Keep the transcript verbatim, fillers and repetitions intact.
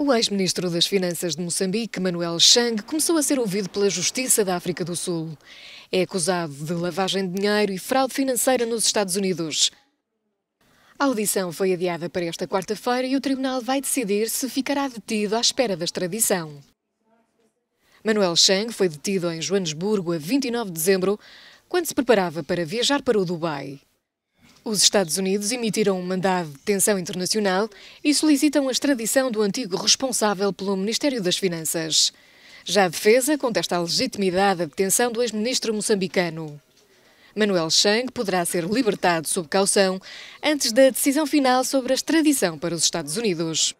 O ex-ministro das Finanças de Moçambique, Manuel Chang, começou a ser ouvido pela Justiça da África do Sul. É acusado de lavagem de dinheiro e fraude financeira nos Estados Unidos. A audição foi adiada para esta quarta-feira e o tribunal vai decidir se ficará detido à espera da extradição. Manuel Chang foi detido em Joanesburgo a vinte e nove de dezembro, quando se preparava para viajar para o Dubai. Os Estados Unidos emitiram um mandado de detenção internacional e solicitam a extradição do antigo responsável pelo Ministério das Finanças. Já a defesa contesta a legitimidade da detenção do ex-ministro moçambicano. Manuel Chang poderá ser libertado sob caução antes da decisão final sobre a extradição para os Estados Unidos.